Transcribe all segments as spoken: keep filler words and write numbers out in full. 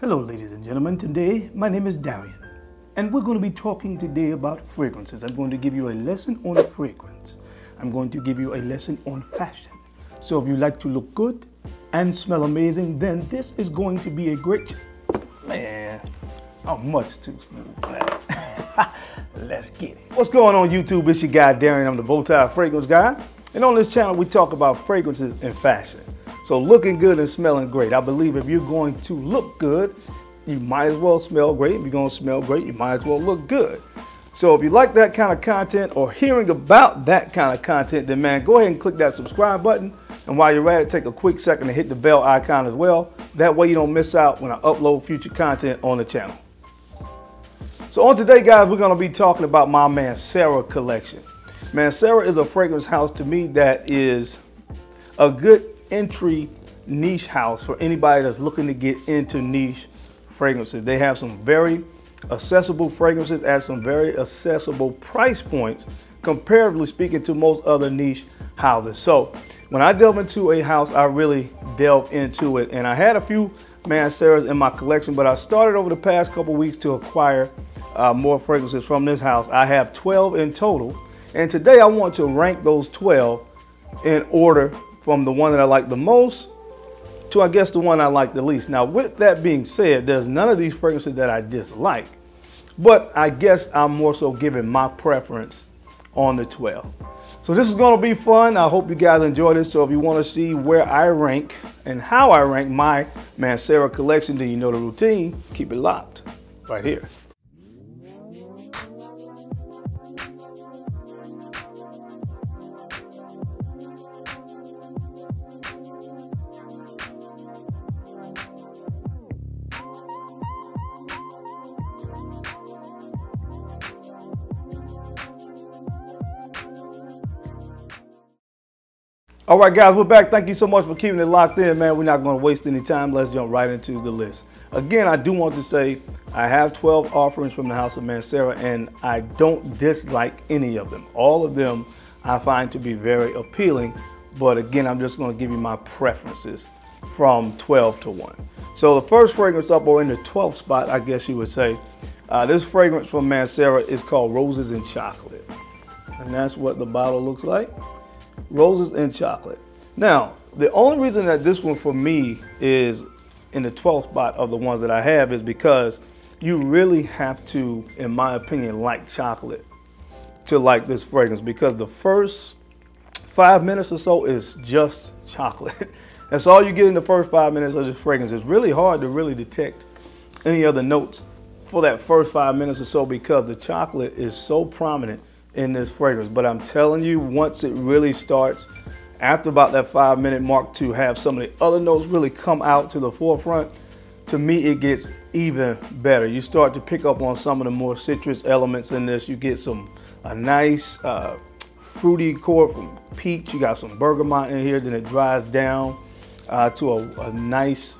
Hello ladies and gentlemen, today my name is Darian and we're going to be talking today about fragrances. I'm going to give you a lesson on fragrance. I'm going to give you a lesson on fashion. So if you like to look good and smell amazing, then this is going to be a great... Man, how much too smooth. Let's get it. What's going on YouTube? It's your guy Darian, I'm the Bowtie Fragrance Guy. And on this channel we talk about fragrances and fashion. So looking good and smelling great. I believe if you're going to look good, you might as well smell great. If you're going to smell great, you might as well look good. So if you like that kind of content or hearing about that kind of content, then man, go ahead and click that subscribe button. And while you're at it, take a quick second to hit the bell icon as well. That way you don't miss out when I upload future content on the channel. So on today, guys, we're going to be talking about my Mancera collection. Mancera is a fragrance house to me that is a good entry niche house for anybody that's looking to get into niche fragrances. They have some very accessible fragrances at some very accessible price points, comparatively speaking to most other niche houses. So when I delve into a house, I really delve into it. And I had a few Manceras in my collection, but I started over the past couple weeks to acquire uh, more fragrances from this house. I have twelve in total. And today I want to rank those twelve in order from the one that I like the most to, I guess, the one I like the least. Now, with that being said, there's none of these fragrances that I dislike, but I guess I'm more so giving my preference on the twelve. So this is gonna be fun. I hope you guys enjoy this. So if you wanna see where I rank and how I rank my Mancera collection, then you know the routine. Keep it locked right here. All right, guys, we're back. Thank you so much for keeping it locked in, man. We're not going to waste any time. Let's jump right into the list. Again, I do want to say I have twelve offerings from the house of Mancera, and I don't dislike any of them. All of them I find to be very appealing, but again, I'm just going to give you my preferences from twelve to one. So the first fragrance up, or in the twelfth spot, I guess you would say, uh, this fragrance from Mancera is called Roses and Chocolate, and that's what the bottle looks like. Roses and Chocolate. Now, the only reason that this one for me is in the twelfth spot of the ones that I have is because you really have to, in my opinion, like chocolate to like this fragrance, because the first five minutes or so is just chocolate. That's all you get in the first five minutes of this fragrance. It's really hard to really detect any other notes for that first five minutes or so because the chocolate is so prominent in this fragrance. But I'm telling you, once it really starts after about that five minute mark to have some of the other notes really come out to the forefront, to me it gets even better. You start to pick up on some of the more citrus elements in this. You get some a nice uh, fruity core from peach. You got some bergamot in here, then it dries down uh, to a, a nice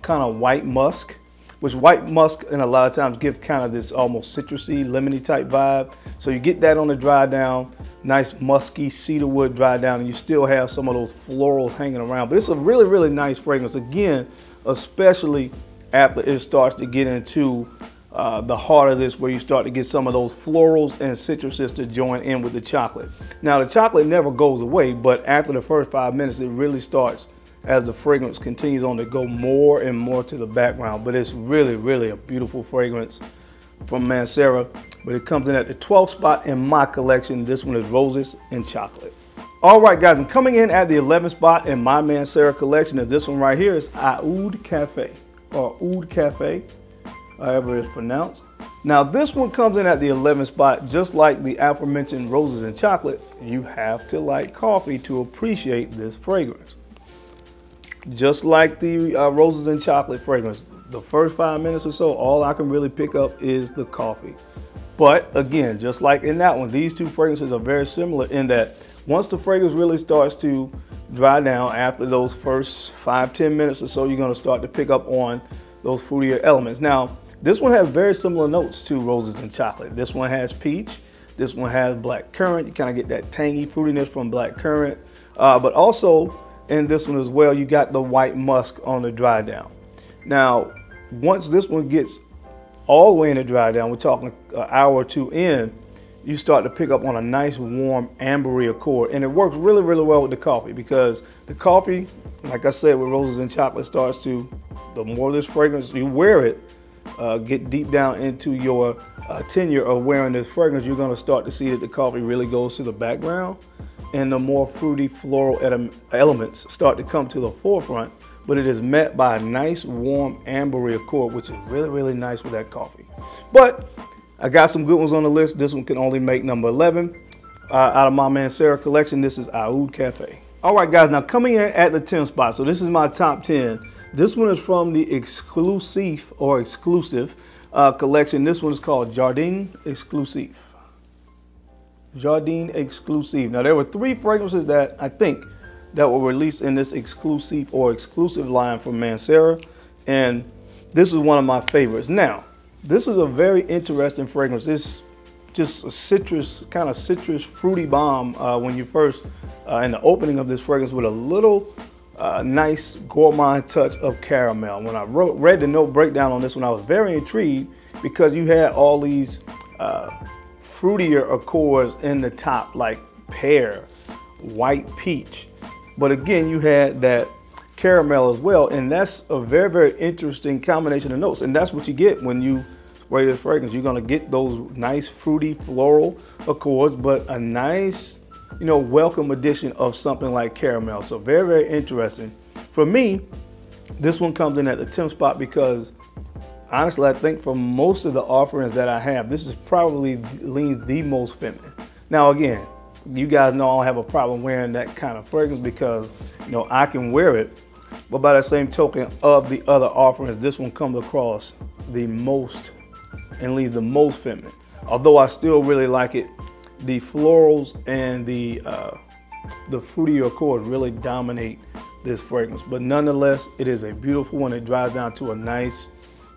kind of white musk, which white musk and a lot of times give kind of this almost citrusy, lemony type vibe. So you get that on the dry down, nice musky cedarwood dry down, and you still have some of those florals hanging around. But it's a really, really nice fragrance. Again, especially after it starts to get into uh, the heart of this, where you start to get some of those florals and citruses to join in with the chocolate. Now the chocolate never goes away, but after the first five minutes, it really starts as the fragrance continues on to go more and more to the background. But it's really, really a beautiful fragrance from Mancera, but it comes in at the twelfth spot in my collection. This one is Roses and Chocolate. All right, guys, and coming in at the eleventh spot in my Mancera collection is this one right here. It's Aoud Cafe, or Aoud Cafe, however it's pronounced. Now this one comes in at the eleventh spot. Just like the aforementioned Roses and Chocolate, you have to like coffee to appreciate this fragrance. Just like the uh, Roses and Chocolate fragrance, the first five minutes or so, all I can really pick up is the coffee. But again, just like in that one, these two fragrances are very similar in that once the fragrance really starts to dry down after those first five, ten minutes or so, you're going to start to pick up on those fruitier elements. Now, this one has very similar notes to Roses and Chocolate. This one has peach. This one has black currant. You kind of get that tangy fruitiness from black currant, uh, but also in this one as well, you got the white musk on the dry down. Now, once this one gets all the way in the dry down, we're talking an hour or two in, you start to pick up on a nice warm ambery accord, and it works really, really well with the coffee, because the coffee, like I said, with Roses and Chocolate, starts to, the more of this fragrance you wear it, uh, get deep down into your uh, tenure of wearing this fragrance, you're gonna start to see that the coffee really goes to the background, and the more fruity floral elements start to come to the forefront, but it is met by a nice warm ambery accord, which is really, really nice with that coffee. But I got some good ones on the list. This one can only make number eleven uh, out of my Mancera collection. This is Aoud Cafe. All right, guys, now coming in at the tenth spot. So this is my top ten. This one is from the Exclusif or Exclusive uh, collection. This one is called Jardin Exclusif. Jardin Exclusif. Now there were three fragrances that I think that were released in this Exclusif or Exclusive line from Mancera, and this is one of my favorites. Now, this is a very interesting fragrance. It's just a citrus, kind of citrus fruity bomb uh, when you first, uh, in the opening of this fragrance, with a little uh, nice gourmand touch of caramel. When I wrote, read the note breakdown on this one, I was very intrigued because you had all these uh, fruitier accords in the top, like pear, white peach. But again, you had that caramel as well, and that's a very, very interesting combination of notes, and that's what you get when you spray this fragrance. You're gonna get those nice fruity floral accords, but a nice, you know, welcome addition of something like caramel. So very, very interesting. For me, this one comes in at the tenth spot because honestly, I think for most of the offerings that I have, this is probably leans the most feminine. Now again, you guys know I don't have a problem wearing that kind of fragrance because, you know, I can wear it. But by that same token, of the other offerings, this one comes across the most and leaves the most feminine. Although I still really like it, the florals and the uh, the fruitier accords really dominate this fragrance. But nonetheless, it is a beautiful one. It dries down to a nice,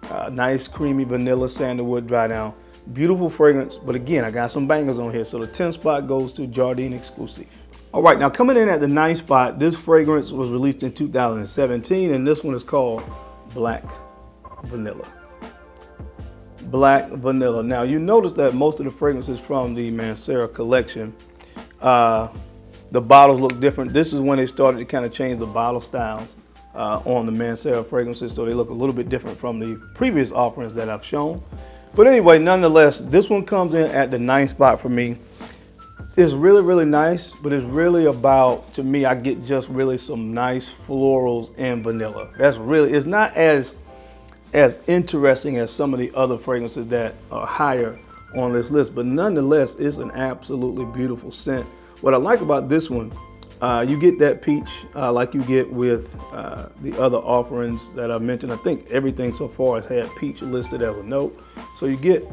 uh, nice creamy vanilla sandalwood dry down. Beautiful fragrance. But again, I got some bangers on here. So the tenth spot goes to Jardin Exclusif. All right, now coming in at the ninth spot, this fragrance was released in two thousand seventeen, and this one is called Black Vanilla. Black Vanilla. Now you notice that most of the fragrances from the Mancera collection, uh, the bottles look different. This is when they started to kind of change the bottle styles uh, on the Mancera fragrances, so they look a little bit different from the previous offerings that I've shown. But anyway, nonetheless, this one comes in at the ninth spot for me. It's really, really nice, but it's really about, to me, I get just really some nice florals and vanilla. That's really, it's not as, as interesting as some of the other fragrances that are higher on this list, but nonetheless, it's an absolutely beautiful scent. What I like about this one, uh, you get that peach uh, like you get with uh, the other offerings that I mentioned. I think everything so far has had peach listed as a note. So you get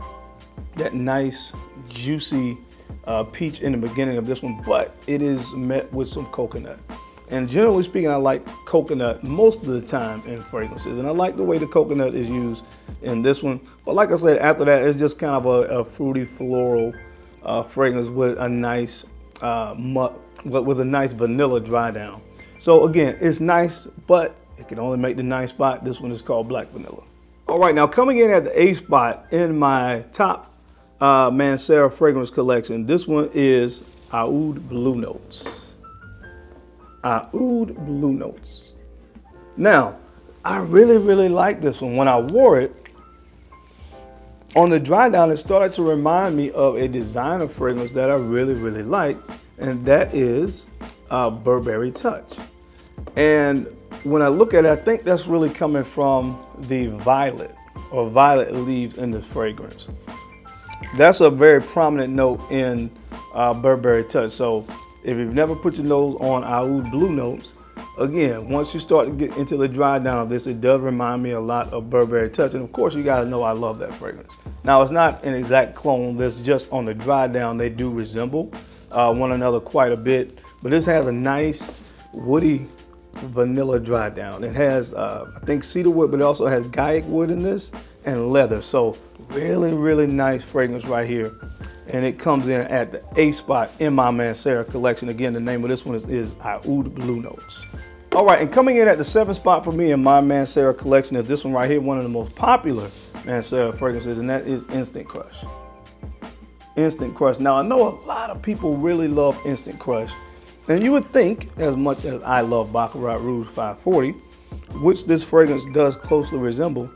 that nice, juicy, Uh, peach in the beginning of this one, but it is met with some coconut. And generally speaking, I like coconut most of the time in fragrances, and I like the way the coconut is used in this one. But like I said, after that, it's just kind of a, a fruity floral uh, fragrance with a nice uh, with a nice vanilla dry down. So again, it's nice, but it can only make the ninth spot. This one is called Black Vanilla. All right, now coming in at the eighth spot in my top Uh, Mancera fragrance collection. This one is Aoud Blue Notes. Aoud Blue Notes. Now, I really, really like this one. When I wore it, on the dry down, it started to remind me of a designer fragrance that I really, really like, and that is uh, Burberry Touch. And when I look at it, I think that's really coming from the violet or violet leaves in this fragrance. That's a very prominent note in uh, Burberry Touch. So if you've never put your nose on Aoud Blue Notes, again, once you start to get into the dry down of this, it does remind me a lot of Burberry Touch. And of course, you guys know I love that fragrance. Now, it's not an exact clone. That's just on the dry down. They do resemble uh, one another quite a bit. But this has a nice woody vanilla dry down. It has, uh, I think, cedar wood, but it also has Gaiac wood in this and leather. So really, really nice fragrance right here, and it comes in at the eighth spot in my Mancera collection. Again, the name of this one is, is Aoud Blue Notes. All right, and coming in at the seventh spot for me in my Mancera collection is this one right here, one of the most popular Mancera fragrances, and that is Instant Crush. Instant Crush. Now, I know a lot of people really love Instant Crush, and you would think, as much as I love Baccarat Rouge five forty, which this fragrance does closely resemble,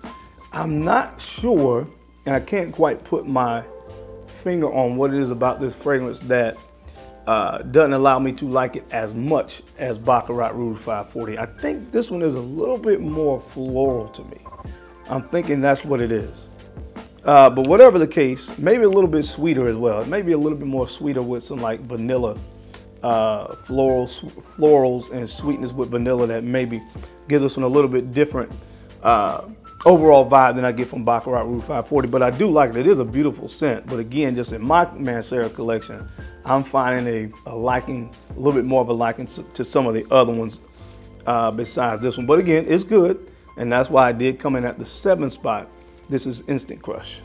I'm not sure, and I can't quite put my finger on what it is about this fragrance that Uh, doesn't allow me to like it as much as Baccarat Rouge five forty. I think this one is a little bit more floral to me. I'm thinking that's what it is. Uh, but whatever the case, maybe a little bit sweeter as well. It may be a little bit more sweeter with some like vanilla, uh, florals, florals and sweetness with vanilla that maybe gives this one a little bit different uh, overall vibe than I get from Baccarat Rouge five forty. But I do like it. It is a beautiful scent. But again, just in my Mancera collection, I'm finding a, a liking, a little bit more of a liking to some of the other ones uh, besides this one. But again, it's good, and that's why I did come in at the seventh spot. This is Instant Crush.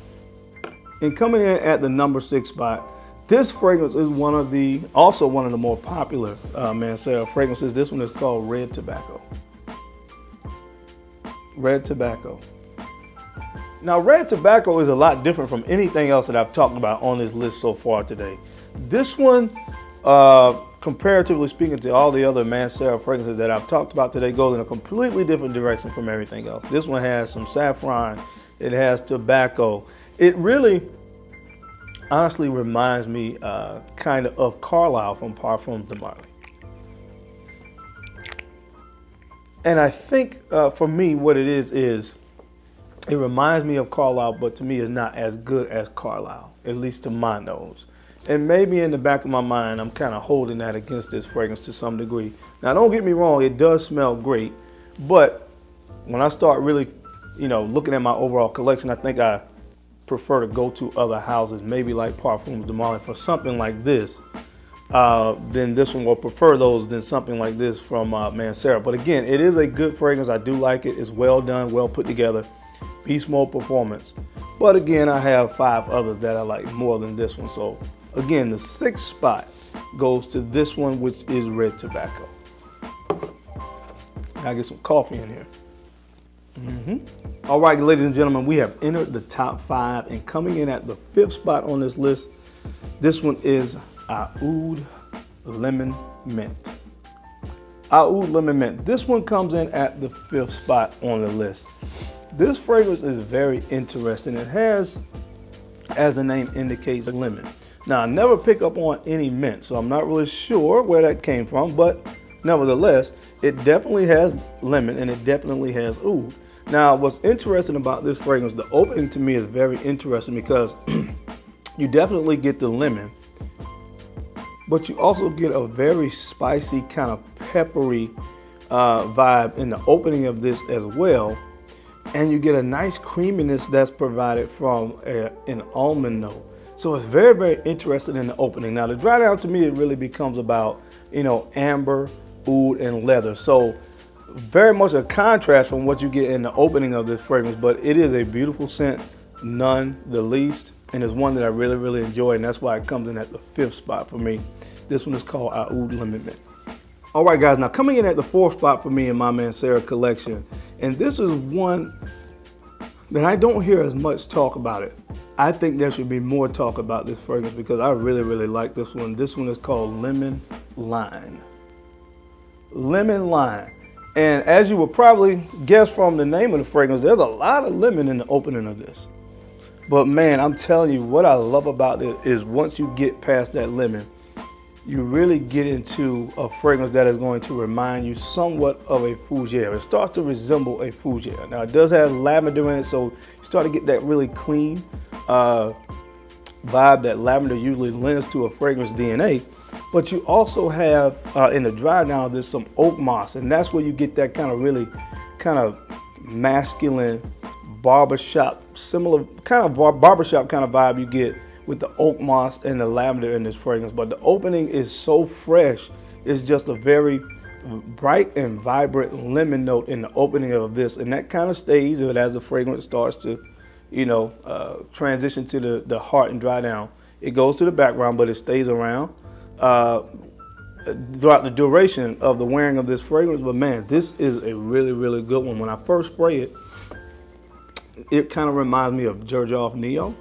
And coming in at the number six spot, this fragrance is one of the, also one of the more popular uh, Mancera fragrances. This one is called Red Tobacco. Red Tobacco. Now, Red Tobacco is a lot different from anything else that I've talked about on this list so far today. This one, uh, comparatively speaking to all the other Mancera fragrances that I've talked about today, goes in a completely different direction from everything else. This one has some saffron, it has tobacco. It really, honestly reminds me uh, kind of of Carlyle from Parfums de Marly. And I think uh, for me, what it is, is it reminds me of Carlyle, but to me it's not as good as Carlyle, at least to my nose. And maybe in the back of my mind, I'm kind of holding that against this fragrance to some degree. Now, don't get me wrong, it does smell great. But when I start really, you know, looking at my overall collection, I think I prefer to go to other houses, maybe like Parfums de Marly for something like this. Uh, then this one will prefer those than something like this from uh, Mancera. But again, it is a good fragrance. I do like it. It's well done, well put together. Beast mode performance. But again, I have five others that I like more than this one. So again, the sixth spot goes to this one, which is Red Tobacco. Gotta get some coffee in here. Mm-hmm. All right, ladies and gentlemen, we have entered the top five, and coming in at the fifth spot on this list, this one is Aoud Lemon Mint. Aoud Lemon Mint. This one comes in at the fifth spot on the list. This fragrance is very interesting. It has, as the name indicates, lemon. Now, I never pick up on any mint, so I'm not really sure where that came from, but nevertheless, it definitely has lemon and it definitely has oud. Now, what's interesting about this fragrance, the opening to me is very interesting because you definitely get the lemon, but you also get a very spicy, kind of peppery uh, vibe in the opening of this as well. And you get a nice creaminess that's provided from a, an almond note. So it's very, very interesting in the opening. Now, the dry down to me, it really becomes about, you know, amber, oud, and leather. So very much a contrast from what you get in the opening of this fragrance, but it is a beautiful scent, none the least, and it's one that I really, really enjoy, and that's why it comes in at the fifth spot for me. This one is called Aoud Lemon Mint. All right, guys, now coming in at the fourth spot for me in my Mancera collection, and this is one that I don't hear as much talk about it. I think there should be more talk about this fragrance because I really, really like this one. This one is called Lemon Line. Lemon Line. And as you would probably guess from the name of the fragrance, there's a lot of lemon in the opening of this. But man, I'm telling you, what I love about it is once you get past that lemon, you really get into a fragrance that is going to remind you somewhat of a fougere. It starts to resemble a fougere. Now, it does have lavender in it, so you start to get that really clean Uh, vibe that lavender usually lends to a fragrance D N A, but you also have uh, in the dry now there's some oak moss, and that's where you get that kind of really kind of masculine barbershop, similar kind of bar barbershop kind of vibe you get with the oak moss and the lavender in this fragrance. But the opening is so fresh, it's just a very bright and vibrant lemon note in the opening of this, and that kind of stays as the fragrance starts to, you know, uh, transition to the, the heart and dry down. It goes to the background, but it stays around. Uh, throughout the duration of the wearing of this fragrance. But man, this is a really, really good one. When I first spray it, it kind of reminds me of Giorgio Neo.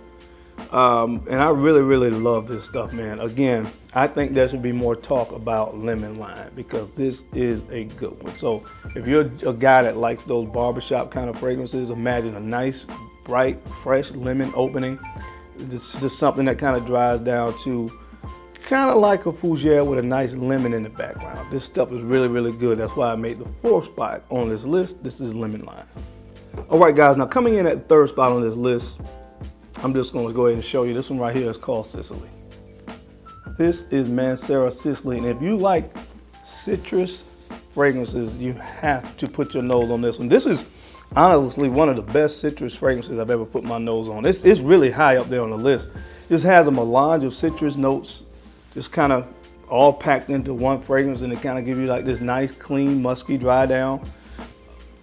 Um, and I really, really love this stuff, man. Again, I think there should be more talk about Lemon Line, because this is a good one. So if you're a guy that likes those barbershop kind of fragrances, imagine a nice, bright, fresh lemon opening. This is just something that kind of dries down to kind of like a fougere with a nice lemon in the background. This stuff is really, really good. That's why I made the fourth spot on this list. This is Lemon Line. All right, guys, now coming in at third spot on this list, I'm just going to go ahead and show you. This one right here is called Sicily. This is Mancera Sicily, and if you like citrus fragrances, you have to put your nose on this one. This is honestly one of the best citrus fragrances I've ever put my nose on. It's, it's really high up there on the list. This has a melange of citrus notes, just kind of all packed into one fragrance, and it kind of gives you like this nice, clean, musky dry down.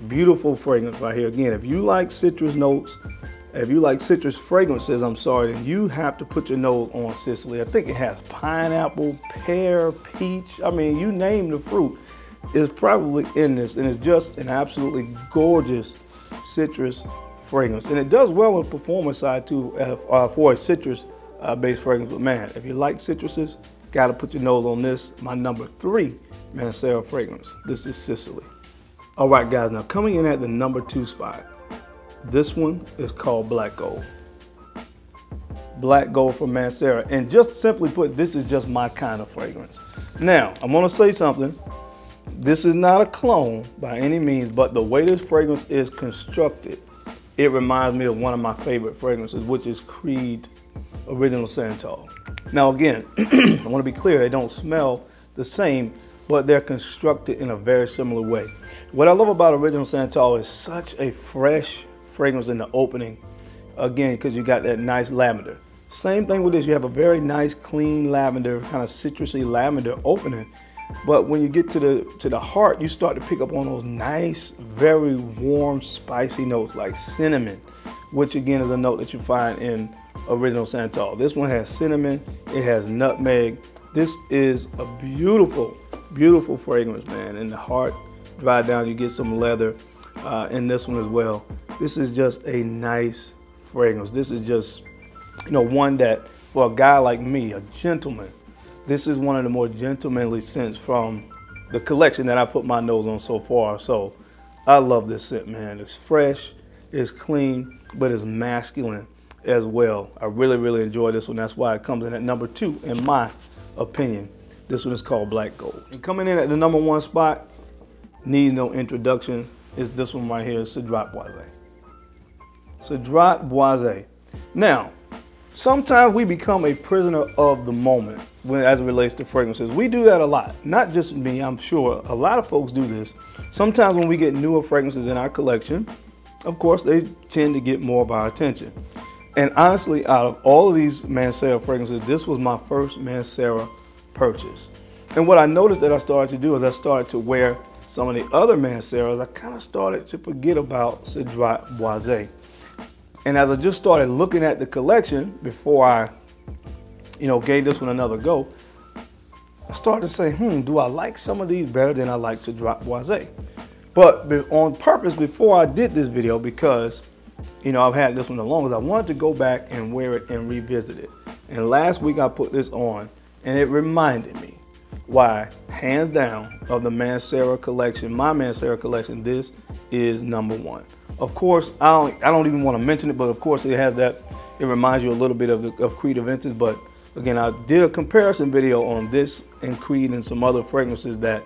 Beautiful fragrance right here. Again, if you like citrus notes, if you like citrus fragrances, I'm sorry, then you have to put your nose on Sicily. I think it has pineapple, pear, peach. I mean, you name the fruit is probably in this, and it's just an absolutely gorgeous citrus fragrance. And it does well on the performance side too, uh, for a citrus-based uh, fragrance. But man, if you like citruses, gotta put your nose on this. My number three Mancera fragrance. This is Sicily. All right, guys, now coming in at the number two spot, this one is called Black Gold. Black Gold from Mancera. And just simply put, this is just my kind of fragrance. Now, I'm gonna say something. This is not a clone by any means, but the way this fragrance is constructed, it reminds me of one of my favorite fragrances, which is Creed Original Santal. Now again, I wanna be clear, they don't smell the same, but they're constructed in a very similar way. What I love about Original Santal is such a fresh fragrance in the opening, again, because you got that nice lavender. Same thing with this, you have a very nice, clean lavender, kind of citrusy lavender opening, but when you get to the, to the heart, you start to pick up on those nice, very warm, spicy notes like cinnamon, which again is a note that you find in Original Santal. This one has cinnamon, it has nutmeg. This is a beautiful, beautiful fragrance, man. In the heart, dry down, you get some leather uh, in this one as well. This is just a nice fragrance. This is just, you know, one that for a guy like me, a gentleman, this is one of the more gentlemanly scents from the collection that I put my nose on so far. So I love this scent, man. It's fresh, it's clean, but it's masculine as well. I really, really enjoy this one. That's why it comes in at number two, in my opinion. This one is called Black Gold. And coming in at the number one spot, needs no introduction, is this one right here, Cedrat Boisé. Cedrat Boisé. Now, sometimes we become a prisoner of the moment when, as it relates to fragrances. We do that a lot. Not just me, I'm sure. A lot of folks do this. Sometimes when we get newer fragrances in our collection, of course, they tend to get more of our attention. And honestly, out of all of these Mancera fragrances, this was my first Mancera purchase. And what I noticed that I started to do is I started to wear some of the other Manceras. I kind of started to forget about Cedrat Boisé. And as I just started looking at the collection before I, you know, gave this one another go, I started to say, hmm, do I like some of these better than I like Cedrat Boisé? But on purpose, before I did this video, because, you know, I've had this one the longest, I wanted to go back and wear it and revisit it. And last week I put this on, and it reminded me why, hands down, of the Mancera collection, my Mancera collection, this is number one. Of course, I don't, I don't even want to mention it, but of course it has that, it reminds you a little bit of, the, of Creed Aventus, but again, I did a comparison video on this and Creed and some other fragrances that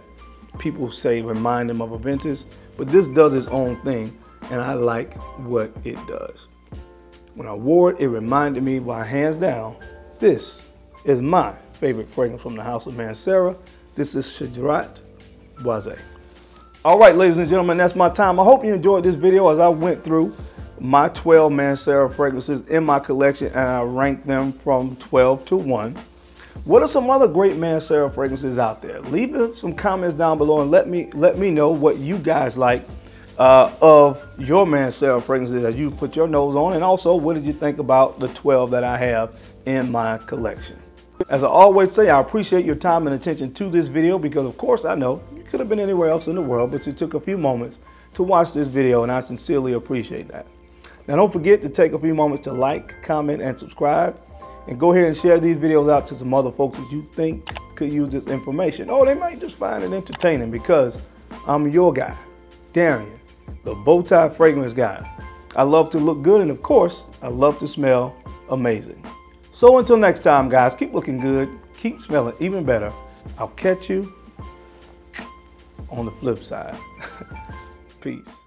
people say remind them of Aventus, but this does its own thing, and I like what it does. When I wore it, it reminded me why, hands down, this is my favorite fragrance from the house of Mancera. This is Cedrat Boisé. All right, ladies and gentlemen, that's my time. I hope you enjoyed this video as I went through my twelve Mancera fragrances in my collection, and I ranked them from twelve to one. What are some other great Mancera fragrances out there? Leave some comments down below and let me, let me know what you guys like uh, of your Mancera fragrances as you put your nose on, and also what did you think about the twelve that I have in my collection. As I always say, I appreciate your time and attention to this video because, of course, I know you could have been anywhere else in the world, but you took a few moments to watch this video, and I sincerely appreciate that. Now, don't forget to take a few moments to like, comment, and subscribe, and go ahead and share these videos out to some other folks that you think could use this information. Oh, they might just find it entertaining because I'm your guy, Darian, the bow tie fragrance guy. I love to look good, and of course, I love to smell amazing. So until next time, guys, keep looking good, keep smelling even better. I'll catch you on the flip side. Peace.